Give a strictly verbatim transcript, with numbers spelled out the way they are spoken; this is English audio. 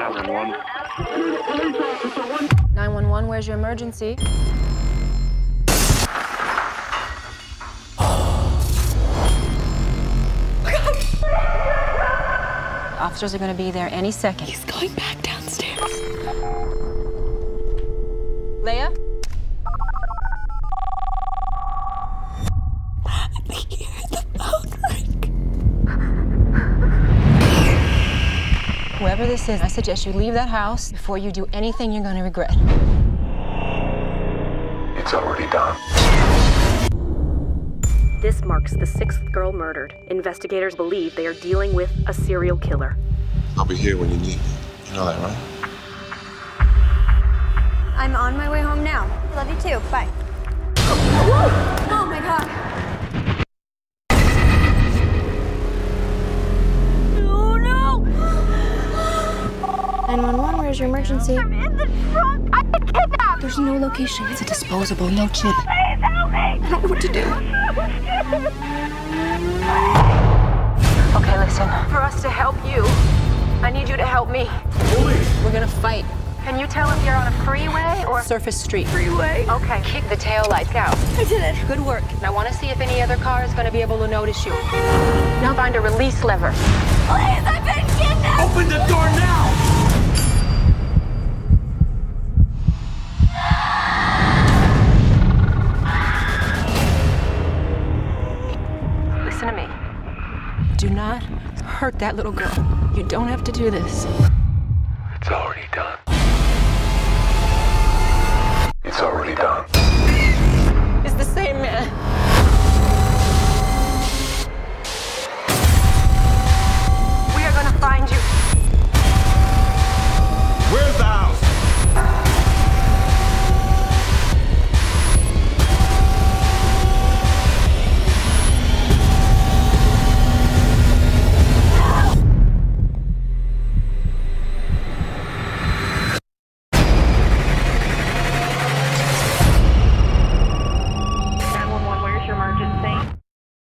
nine one one. nine one one, where's your emergency? Officers are going to be there any second. He's going back downstairs. Leia? I think you heard the phone ring. Whoever this is, I suggest you leave that house before you do anything you're going to regret. It's already done. This marks the sixth girl murdered. Investigators believe they are dealing with a serial killer. I'll be here when you need me. You know that, right? I'm on my way home now. Love you too. Bye. Oh, oh my God. Oh no! nine one one, where's your emergency? I'm in the trunk. I got kidnapped. There's no location. It's a disposable, no chip. Please help me. I don't know what to do. Okay, listen. For us to help you, I need you to help me. Police. We're gonna fight. Can you tell if you're on a freeway or surface street? Freeway. Okay. Kick the taillights out. I did it. Good work. And I want to see if any other car is gonna be able to notice you. Now find a release lever. Please, I've been kidnapped. Open the door now. Listen to me. Do not hurt that little girl. You don't have to do this.